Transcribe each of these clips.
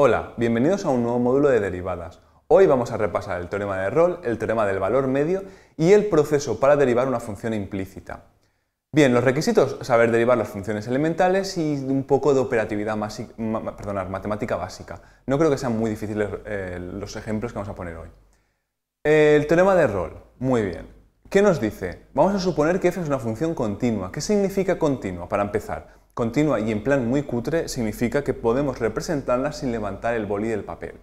Hola, bienvenidos a un nuevo módulo de derivadas. Hoy vamos a repasar el teorema de Rolle, el teorema del valor medio y el proceso para derivar una función implícita. Bien, los requisitos, saber derivar las funciones elementales y un poco de operatividad matemática básica. No creo que sean muy difíciles los ejemplos que vamos a poner hoy. El teorema de Rolle, muy bien. ¿Qué nos dice? Vamos a suponer que f es una función continua. ¿Qué significa continua? Para empezar, continua y en plan muy cutre significa que podemos representarla sin levantar el boli del papel.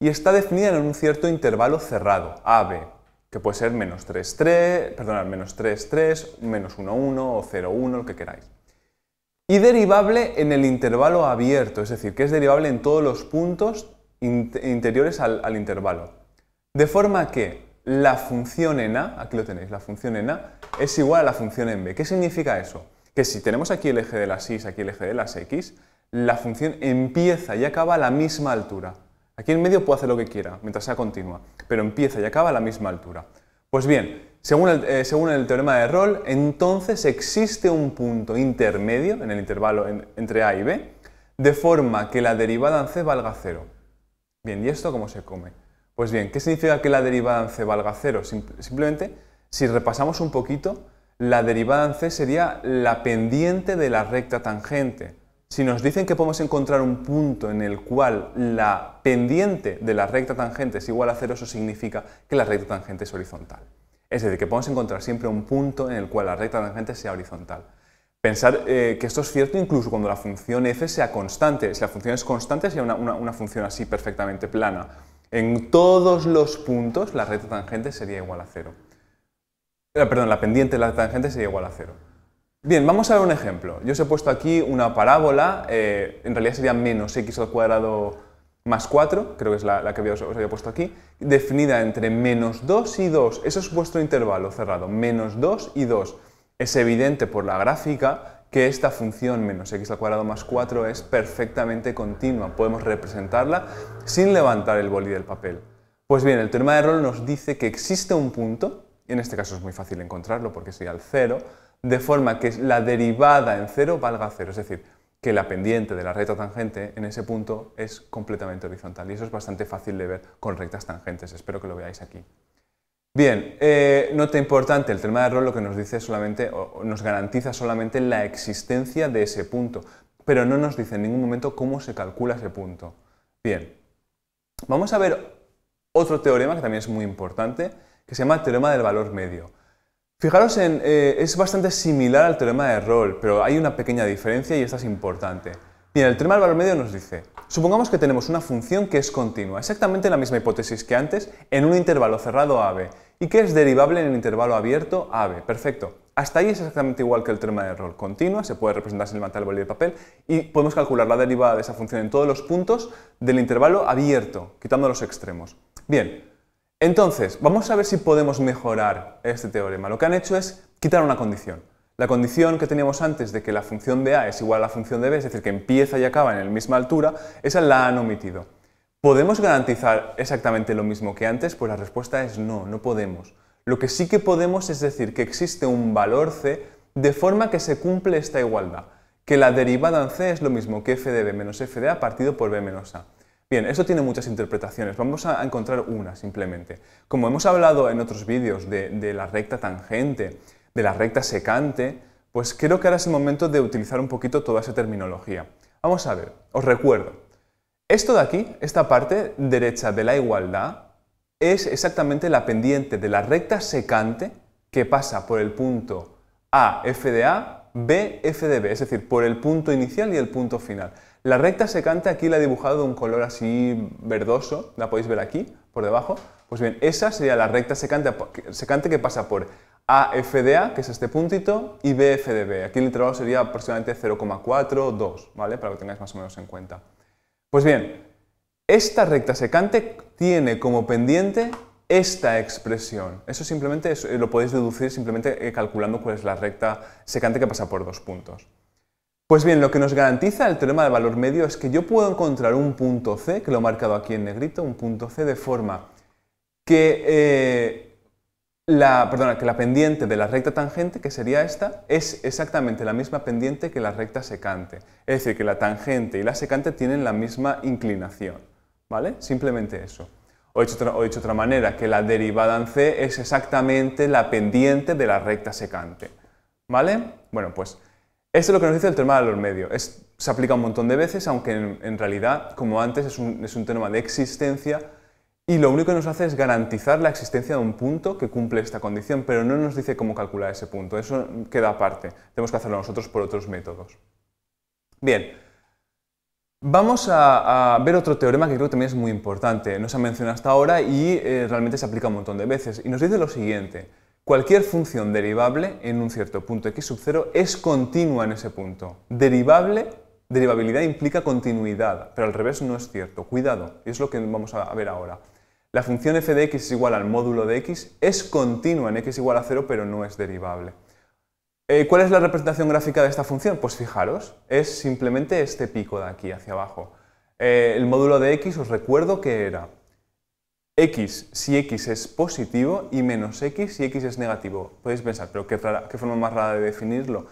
Y está definida en un cierto intervalo cerrado, AB. Que puede ser menos 3, 3, -1, 1 o 0, 1, lo que queráis. Y derivable en el intervalo abierto, es decir, que es derivable en todos los puntos interiores al intervalo. De forma que la función en A, aquí lo tenéis, la función en A es igual a la función en B. ¿Qué significa eso? Que si tenemos aquí el eje de las Y, aquí el eje de las X, la función empieza y acaba a la misma altura. Aquí en medio puedo hacer lo que quiera, mientras sea continua, pero empieza y acaba a la misma altura. Pues bien, según el teorema de Rolle, entonces existe un punto intermedio en el intervalo entre A y B, de forma que la derivada en C valga 0. Bien, ¿y esto cómo se come? Pues bien, ¿qué significa que la derivada en C valga 0? Simplemente, si repasamos un poquito, la derivada en C sería la pendiente de la recta tangente. Si nos dicen que podemos encontrar un punto en el cual la pendiente de la recta tangente es igual a 0, eso significa que la recta tangente es horizontal. Es decir, que podemos encontrar siempre un punto en el cual la recta tangente sea horizontal. Pensar que esto es cierto incluso cuando la función f sea constante. Si la función es constante, sería una función así perfectamente plana. En todos los puntos la recta tangente sería igual a 0. Perdón, la pendiente de la recta tangente sería igual a 0. Bien, vamos a ver un ejemplo. Yo os he puesto aquí una parábola, en realidad sería menos x al cuadrado más 4, creo que es la que os había puesto aquí, definida entre menos 2 y 2. Eso es vuestro intervalo cerrado, menos 2 y 2. Es evidente por la gráfica que esta función menos x al cuadrado más 4 es perfectamente continua. Podemos representarla sin levantar el boli del papel. Pues bien, el teorema de Rolle nos dice que existe un punto, y en este caso es muy fácil encontrarlo porque sería el 0, de forma que la derivada en 0 valga 0, es decir, que la pendiente de la recta tangente en ese punto es completamente horizontal, y eso es bastante fácil de ver con rectas tangentes, espero que lo veáis aquí. Bien, nota importante, el teorema de Rolle lo que nos dice solamente, o nos garantiza solamente la existencia de ese punto, pero no nos dice en ningún momento cómo se calcula ese punto. Bien, vamos a ver otro teorema que también es muy importante, que se llama teorema del valor medio. Fijaros, es bastante similar al teorema de Rolle, pero hay una pequeña diferencia y esta es importante. Bien, el teorema del valor medio nos dice, supongamos que tenemos una función que es continua, exactamente la misma hipótesis que antes, en un intervalo cerrado AB, y que es derivable en el intervalo abierto AB. Perfecto. Hasta ahí es exactamente igual que el teorema de Rolle, continua, se puede representar sin levantar el boli de papel, y podemos calcular la derivada de esa función en todos los puntos del intervalo abierto, quitando los extremos. Bien. Entonces, vamos a ver si podemos mejorar este teorema. Lo que han hecho es quitar una condición. La condición que teníamos antes de que la función de A es igual a la función de B, es decir, que empieza y acaba en la misma altura, esa la han omitido. ¿Podemos garantizar exactamente lo mismo que antes? Pues la respuesta es no, no podemos. Lo que sí que podemos es decir que existe un valor C de forma que se cumple esta igualdad, que la derivada en C es lo mismo que f de B menos f de A partido por B menos A. Bien, esto tiene muchas interpretaciones, vamos a encontrar una simplemente. Como hemos hablado en otros vídeos de la recta tangente, de la recta secante, pues creo que ahora es el momento de utilizar un poquito toda esa terminología. Vamos a ver, os recuerdo, esto de aquí, esta parte derecha de la igualdad, es exactamente la pendiente de la recta secante que pasa por el punto A, f de A, B, f de B, es decir, por el punto inicial y el punto final. La recta secante aquí la he dibujado de un color así verdoso, la podéis ver aquí, por debajo. Pues bien, esa sería la recta secante que pasa por AF de A, que es este puntito, y BF de B. Aquí el intervalo sería aproximadamente 0,42, ¿vale? Para que tengáis más o menos en cuenta. Pues bien, esta recta secante tiene como pendiente esta expresión. Eso simplemente lo podéis deducir simplemente calculando cuál es la recta secante que pasa por dos puntos. Pues bien, lo que nos garantiza el teorema del valor medio es que yo puedo encontrar un punto C, que lo he marcado aquí en negrito, un punto C de forma que la pendiente de la recta tangente, que sería esta, es exactamente la misma pendiente que la recta secante. Es decir, que la tangente y la secante tienen la misma inclinación, ¿vale? Simplemente eso. O dicho de otra manera, que la derivada en C es exactamente la pendiente de la recta secante, ¿vale? Bueno, pues esto es lo que nos dice el teorema de los medios. Se aplica un montón de veces, aunque en realidad, como antes, es un teorema de existencia. Y lo único que nos hace es garantizar la existencia de un punto que cumple esta condición, pero no nos dice cómo calcular ese punto, eso queda aparte, tenemos que hacerlo nosotros por otros métodos. Bien, vamos a ver otro teorema que creo que también es muy importante, no se ha mencionado hasta ahora y realmente se aplica un montón de veces, y nos dice lo siguiente: cualquier función derivable en un cierto punto x sub 0 es continua en ese punto. Derivabilidad implica continuidad, pero al revés no es cierto, cuidado, y es lo que vamos a ver ahora. La función f de x es igual al módulo de x, es continua en x igual a 0, pero no es derivable. ¿Cuál es la representación gráfica de esta función? Pues fijaros, es simplemente este pico de aquí hacia abajo. El módulo de x, os recuerdo que era x si x es positivo y menos x si x es negativo. Podéis pensar, pero ¿qué forma más rara de definirlo?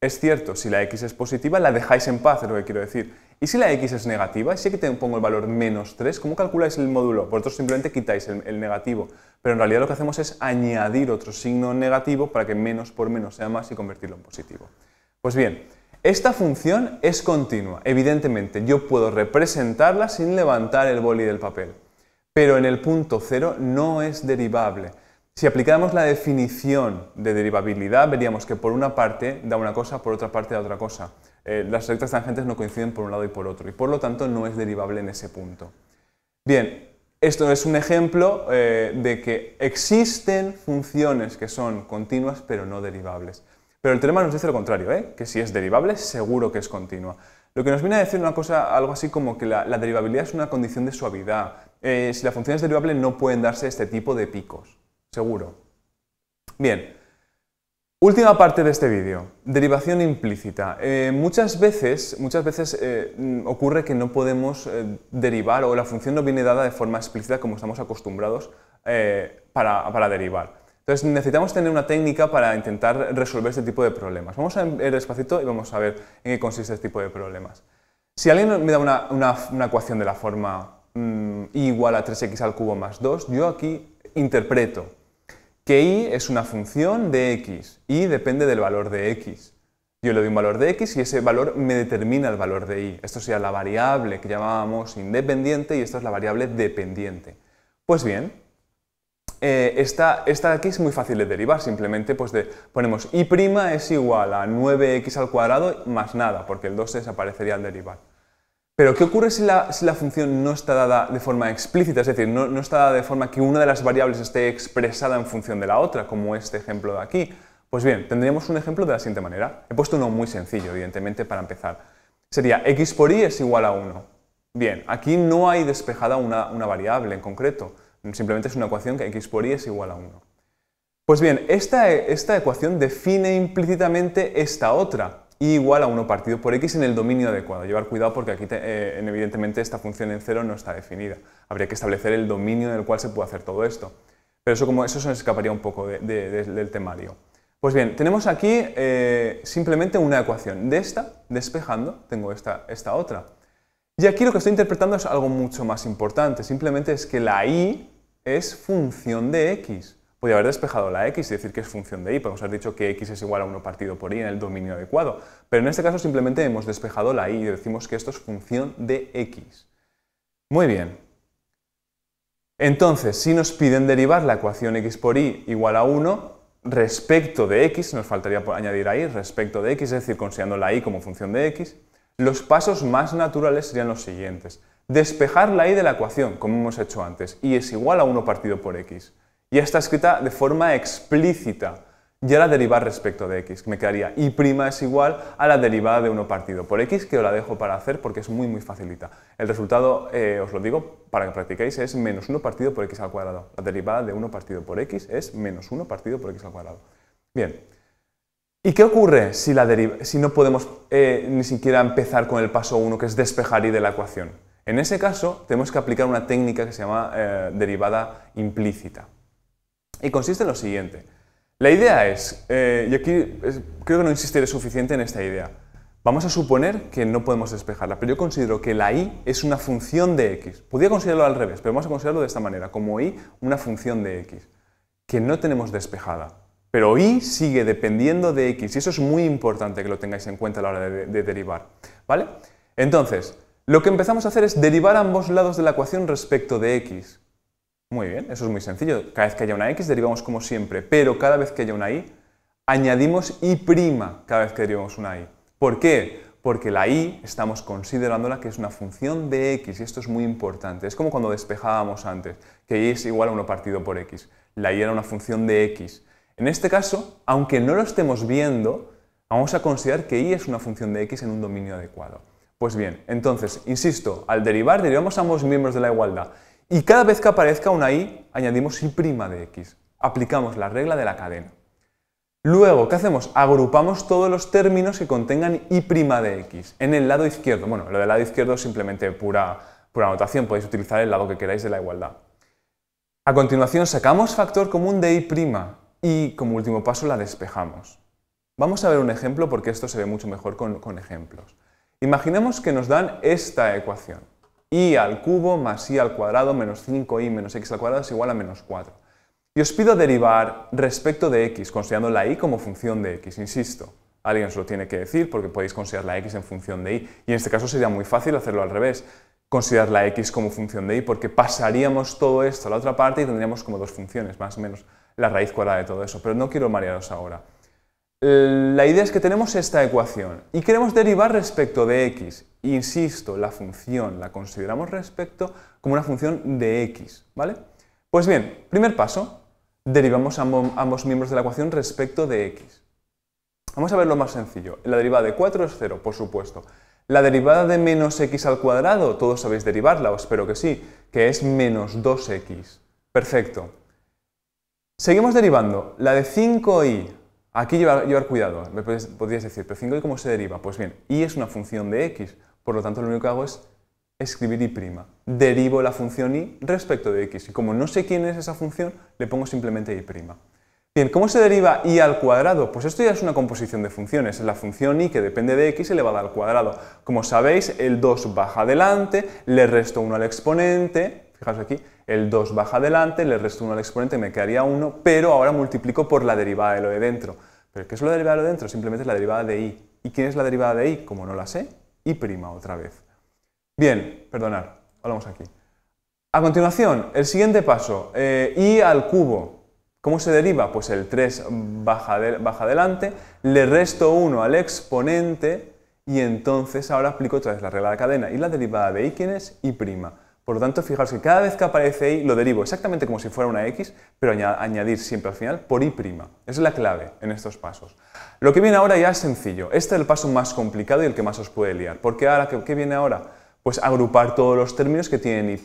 Es cierto, si la x es positiva la dejáis en paz, es lo que quiero decir. Y si la x es negativa, y si aquí te pongo el valor menos 3, ¿cómo calculáis el módulo? Vosotros simplemente quitáis el negativo, pero en realidad lo que hacemos es añadir otro signo negativo para que menos por menos sea más y convertirlo en positivo. Pues bien, esta función es continua, evidentemente yo puedo representarla sin levantar el boli del papel, pero en el punto 0 no es derivable. Si aplicáramos la definición de derivabilidad, veríamos que por una parte da una cosa, por otra parte da otra cosa. Las rectas tangentes no coinciden por un lado y por otro, y por lo tanto no es derivable en ese punto. Bien, esto es un ejemplo de que existen funciones que son continuas pero no derivables. Pero el teorema nos dice lo contrario, que si es derivable seguro que es continua. Lo que nos viene a decir una cosa, algo así como que la derivabilidad es una condición de suavidad. Si la función es derivable no pueden darse este tipo de picos, seguro. Bien. Última parte de este vídeo, derivación implícita. Muchas veces ocurre que no podemos derivar o la función no viene dada de forma explícita como estamos acostumbrados para derivar. Entonces necesitamos tener una técnica para intentar resolver este tipo de problemas. Vamos a ver despacito y vamos a ver en qué consiste este tipo de problemas. Si alguien me da una ecuación de la forma y igual a 3x al cubo más 2, yo aquí interpreto que y es una función de x, y depende del valor de x. Yo le doy un valor de x y ese valor me determina el valor de y. Esto sería la variable que llamábamos independiente y esta es la variable dependiente. Pues bien, esta de aquí es muy fácil de derivar, simplemente pues ponemos y' es igual a 9x al cuadrado más nada, porque el 2 desaparecería al derivar. Pero ¿qué ocurre si la función no está dada de forma explícita? Es decir, no está dada de forma que una de las variables esté expresada en función de la otra, como este ejemplo de aquí. Pues bien, tendríamos un ejemplo de la siguiente manera. He puesto uno muy sencillo, evidentemente, para empezar. Sería x por y es igual a 1. Bien, aquí no hay despejada una variable en concreto, simplemente es una ecuación que x por y es igual a 1. Pues bien, esta ecuación define implícitamente esta otra. Y igual a 1 partido por x en el dominio adecuado. Llevar cuidado porque aquí evidentemente esta función en 0 no está definida. Habría que establecer el dominio en el cual se puede hacer todo esto. Pero eso se nos escaparía un poco del temario. Pues bien, tenemos aquí simplemente una ecuación. De esta, despejando, tengo esta otra. Y aquí lo que estoy interpretando es algo mucho más importante. Simplemente es que la y es función de x. Podría haber despejado la x y decir que es función de y, podemos haber dicho que x es igual a 1 partido por y en el dominio adecuado, pero en este caso simplemente hemos despejado la y y decimos que esto es función de x. Muy bien. Entonces, si nos piden derivar la ecuación x por y igual a 1 respecto de x, nos faltaría añadir ahí respecto de x, es decir, considerando la y como función de x, los pasos más naturales serían los siguientes. Despejar la y de la ecuación, como hemos hecho antes, y es igual a 1 partido por x. Ya está escrita de forma explícita, ya la derivar respecto de x, que me quedaría y' es igual a la derivada de 1 partido por x, que os la dejo para hacer porque es muy muy facilita. El resultado, os lo digo para que practiquéis, es menos 1 partido por x al cuadrado. La derivada de 1 partido por x es menos 1 partido por x al cuadrado. Bien, ¿y qué ocurre si no podemos ni siquiera empezar con el paso 1, que es despejar y de la ecuación? En ese caso tenemos que aplicar una técnica que se llama derivada implícita. Y consiste en lo siguiente. La idea es, y aquí creo que no insistiré suficiente en esta idea, vamos a suponer que no podemos despejarla, pero yo considero que la y es una función de x. Podría considerarlo al revés, pero vamos a considerarlo de esta manera, como y una función de x, que no tenemos despejada. Pero y sigue dependiendo de x, y eso es muy importante que lo tengáis en cuenta a la hora de derivar, ¿vale? Entonces, lo que empezamos a hacer es derivar ambos lados de la ecuación respecto de x. Muy bien, eso es muy sencillo. Cada vez que haya una x derivamos como siempre, pero cada vez que haya una y, añadimos y' cada vez que derivamos una y. ¿Por qué? Porque la y estamos considerándola que es una función de x y esto es muy importante. Es como cuando despejábamos antes, que y es igual a 1 partido por x. La y era una función de x. En este caso, aunque no lo estemos viendo, vamos a considerar que y es una función de x en un dominio adecuado. Pues bien, entonces, insisto, al derivar, derivamos ambos miembros de la igualdad y cada vez que aparezca una y, añadimos y' de x. Aplicamos la regla de la cadena. Luego, ¿qué hacemos? Agrupamos todos los términos que contengan y' de x en el lado izquierdo. Bueno, lo del lado izquierdo es simplemente pura notación, podéis utilizar el lado que queráis de la igualdad. A continuación, sacamos factor común de y' y, como último paso, la despejamos. Vamos a ver un ejemplo porque esto se ve mucho mejor con ejemplos. Imaginemos que nos dan esta ecuación. Y al cubo más y al cuadrado menos 5y menos x al cuadrado es igual a menos 4. Y os pido derivar respecto de x, considerando la y como función de x, insisto. Alguien os lo tiene que decir porque podéis considerar la x en función de y. Y en este caso sería muy fácil hacerlo al revés, considerar la x como función de y, porque pasaríamos todo esto a la otra parte y tendríamos como dos funciones, más o menos la raíz cuadrada de todo eso. Pero no quiero marearos ahora. La idea es que tenemos esta ecuación y queremos derivar respecto de x. Insisto, la función la consideramos respecto como una función de x, ¿vale? Pues bien, primer paso. Derivamos ambos miembros de la ecuación respecto de x. Vamos a ver lo más sencillo. La derivada de 4 es 0, por supuesto. La derivada de menos x al cuadrado, todos sabéis derivarla, o espero que sí, que es menos 2x. Perfecto. Seguimos derivando. La de 5y, aquí llevar cuidado, me podríais decir, pero 5y ¿cómo se deriva? Pues bien, y es una función de x, por lo tanto lo único que hago es escribir y'. Derivo la función y respecto de x. Y como no sé quién es esa función, le pongo simplemente y'. Bien, ¿cómo se deriva y al cuadrado? Pues esto ya es una composición de funciones. Es la función y que depende de x elevada al cuadrado. Como sabéis, el 2 baja adelante, le resto 1 al exponente. Fijaos aquí, el 2 baja adelante, le resto 1 al exponente, me quedaría 1, pero ahora multiplico por la derivada de lo de dentro. ¿Pero qué es lo de la derivada de lo de dentro? Simplemente es la derivada de y. ¿Y quién es la derivada de y? Como no la sé, y' otra vez. Bien, perdonad, hablamos aquí. A continuación, el siguiente paso, y al cubo. ¿Cómo se deriva? Pues el 3 baja adelante, le resto 1 al exponente y entonces ahora aplico otra vez la regla de cadena y la derivada de y, ¿quién es? Y'. Por lo tanto, fijaos que cada vez que aparece y lo derivo exactamente como si fuera una x, pero añadir siempre al final por y'. Esa es la clave en estos pasos. Lo que viene ahora ya es sencillo. Este es el paso más complicado y el que más os puede liar. Porque ahora, ¿qué viene ahora? Pues agrupar todos los términos que tienen y'.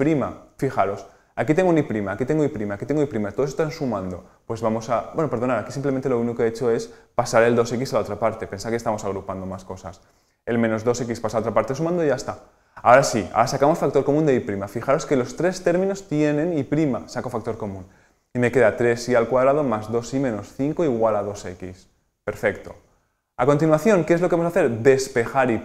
Fijaros, aquí tengo un y', aquí tengo y', aquí tengo y', todos están sumando. Pues vamos a... Bueno, perdonad, aquí simplemente lo único que he hecho es pasar el 2x a la otra parte. Pensad que estamos agrupando más cosas. El menos 2x pasa a la otra parte sumando y ya está. Ahora sí, ahora sacamos factor común de y'. Fijaros que los tres términos tienen y', saco factor común. Y me queda 3y al cuadrado más 2y menos 5 igual a 2x. Perfecto. A continuación, ¿qué es lo que vamos a hacer? Despejar y'.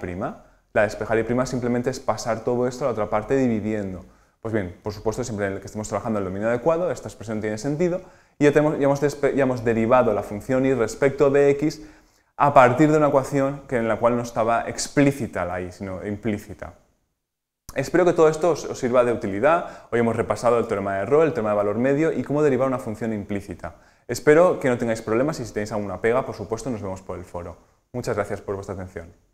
La despejar y' simplemente es pasar todo esto a la otra parte dividiendo. Pues bien, por supuesto, siempre en el que estemos trabajando en el dominio adecuado, esta expresión tiene sentido, y ya hemos derivado la función y respecto de x a partir de una ecuación en la cual no estaba explícita la y, sino implícita. Espero que todo esto os sirva de utilidad. Hoy hemos repasado el teorema de Rolle, el teorema de valor medio y cómo derivar una función implícita. Espero que no tengáis problemas y si tenéis alguna pega, por supuesto, nos vemos por el foro. Muchas gracias por vuestra atención.